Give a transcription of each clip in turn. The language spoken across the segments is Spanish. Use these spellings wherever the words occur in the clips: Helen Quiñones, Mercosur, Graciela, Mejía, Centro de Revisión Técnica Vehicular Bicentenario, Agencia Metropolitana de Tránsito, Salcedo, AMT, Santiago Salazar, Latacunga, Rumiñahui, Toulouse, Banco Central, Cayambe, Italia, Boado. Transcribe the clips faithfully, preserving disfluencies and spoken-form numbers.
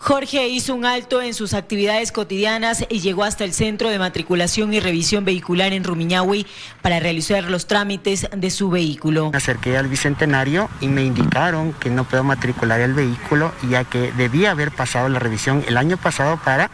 Jorge hizo un alto en sus actividades cotidianas y llegó hasta el Centro de Matriculación y Revisión Vehicular en Rumiñahui para realizar los trámites de su vehículo. Me acerqué al Bicentenario y me indicaron que no puedo matricular el vehículo, ya que debía haber pasado la revisión el año pasado para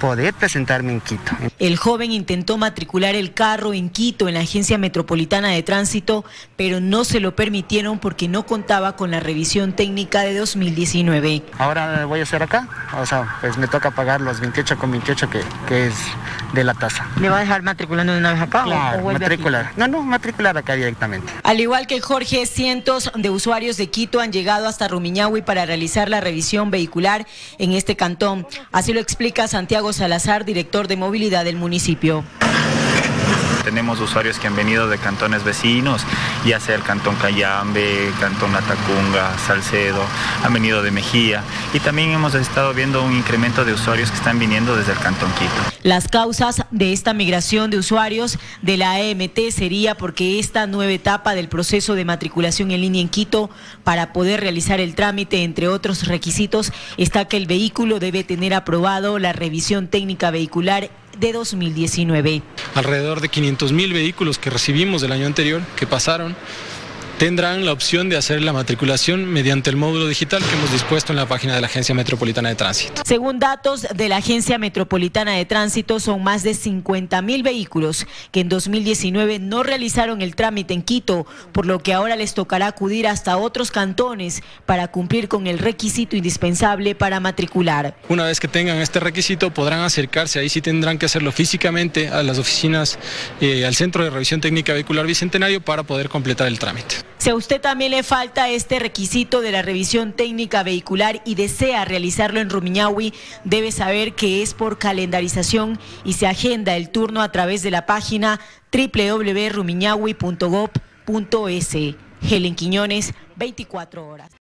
poder presentarme en Quito. El joven intentó matricular el carro en Quito, en la Agencia Metropolitana de Tránsito, pero no se lo permitieron porque no contaba con la revisión técnica de dos mil diecinueve. Ahora voy a hacer acá, o sea, pues me toca pagar los veintiocho con veintiocho que, que es de la tasa. ¿Le va a dejar matriculando de una vez acá? Claro, o matricular. No, no, matricular acá directamente. Al igual que Jorge, cientos de usuarios de Quito han llegado hasta Rumiñahui para realizar la revisión vehicular en este cantón. Así lo explica Santiago Salazar, director de movilidad del municipio. Tenemos usuarios que han venido de cantones vecinos, ya sea el cantón Cayambe, cantón Latacunga, Salcedo, han venido de Mejía y también hemos estado viendo un incremento de usuarios que están viniendo desde el cantón Quito. Las causas de esta migración de usuarios de la A M T sería porque esta nueva etapa del proceso de matriculación en línea en Quito, para poder realizar el trámite, entre otros requisitos, está que el vehículo debe tener aprobado la revisión técnica vehicular de dos mil diecinueve. Alrededor de quinientos mil vehículos que recibimos del año anterior, que pasaron, tendrán la opción de hacer la matriculación mediante el módulo digital que hemos dispuesto en la página de la Agencia Metropolitana de Tránsito. Según datos de la Agencia Metropolitana de Tránsito, son más de cincuenta mil vehículos que en dos mil diecinueve no realizaron el trámite en Quito, por lo que ahora les tocará acudir hasta otros cantones para cumplir con el requisito indispensable para matricular. Una vez que tengan este requisito, podrán acercarse, ahí sí tendrán que hacerlo físicamente, a las oficinas, eh, al Centro de Revisión Técnica Vehicular Bicentenario, para poder completar el trámite. Si a usted también le falta este requisito de la revisión técnica vehicular y desea realizarlo en Rumiñahui, debe saber que es por calendarización y se agenda el turno a través de la página doble u doble u doble u punto rumiñahui punto gob punto es. Helen Quiñones, veinticuatro horas.